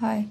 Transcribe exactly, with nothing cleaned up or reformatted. Hi.